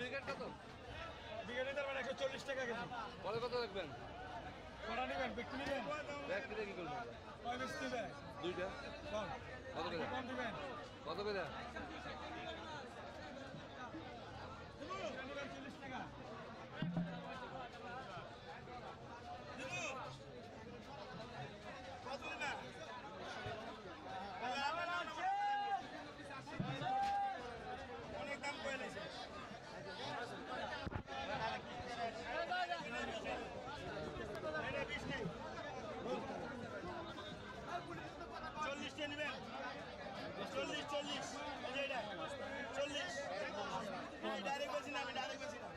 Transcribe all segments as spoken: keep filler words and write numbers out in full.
বিকেট কত? বিকেটে তার মানে একশো চল্লিশ টাকা কেজি। বলে কত রাখবেন? বড়া নেবেন বিক্রি নেবেন? বিক্রি কি করবেন? কয় পিস নেবেন? দুইটা। কম। কত করে? কম দিবেন। কত করে? চল্লিশ টাকা। অনেক দাম কয়ে নিয়েছে। চল্লিশটা নেবেন? চল্লিশ চল্লিশ চল্লিশ আমি ডাইরেক্ট বলছি না আমি ডাইরেক্ট বলছি না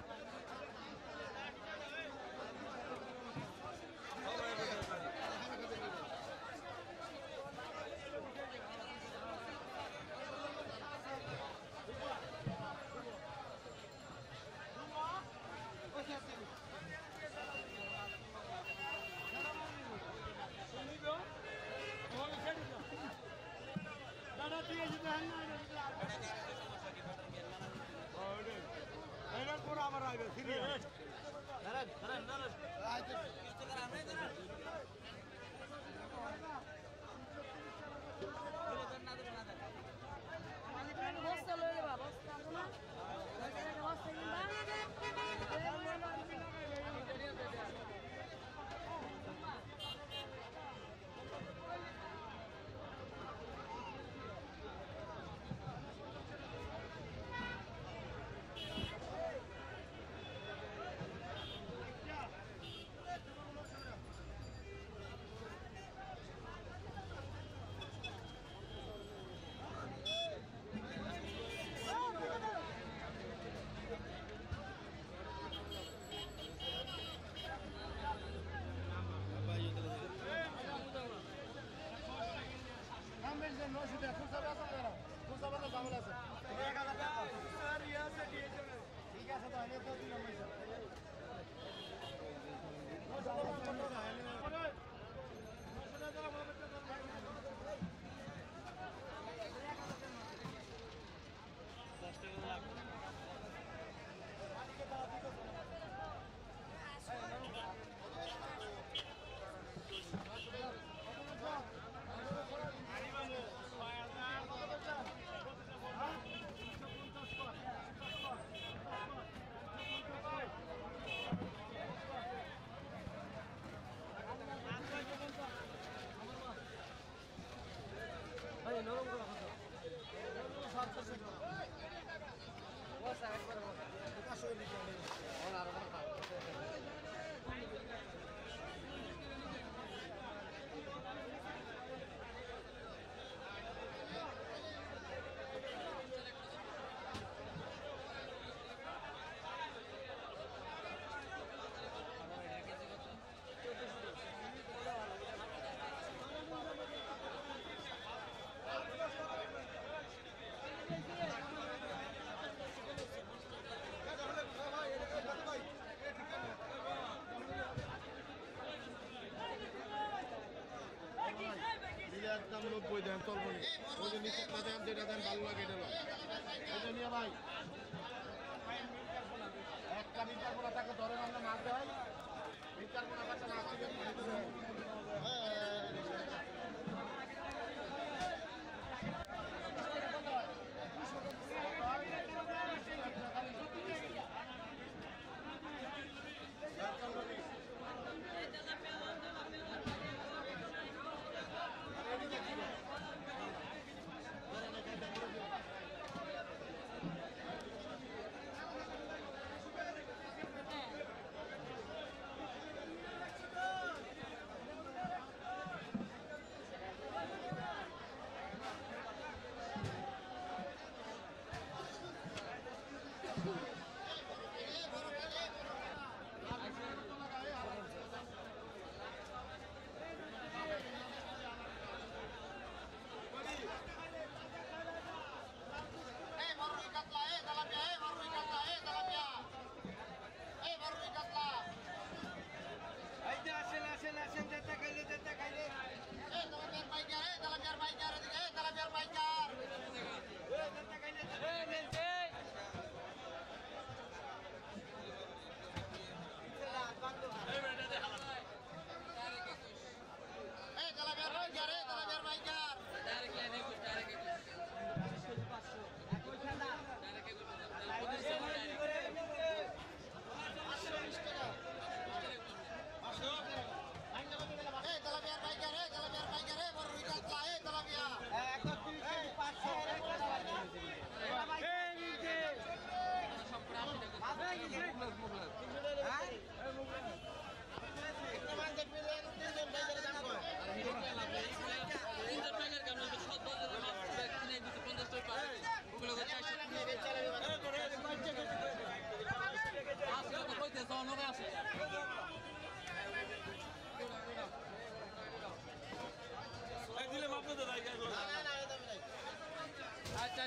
দাদা তুই পুরো আমার আগে বস্তা লই যাবা বস্তা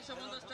Gracias.